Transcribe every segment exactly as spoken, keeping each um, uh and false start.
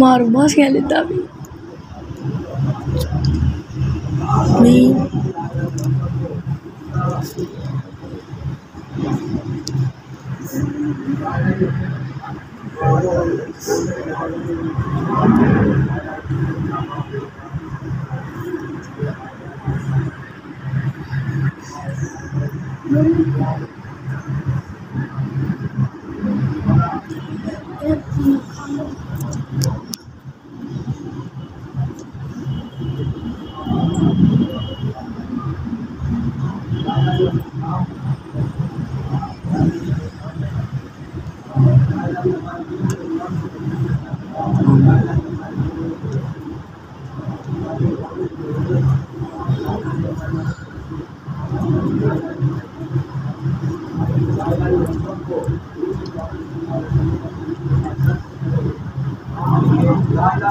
Maru mas que ele tá bem. Allahumma la ilaha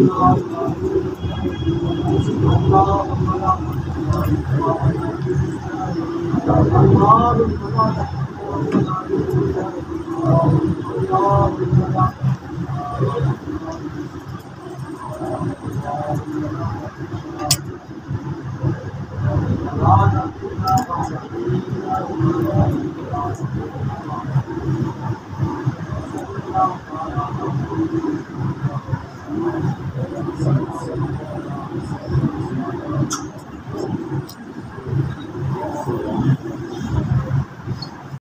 illa anta Thank you.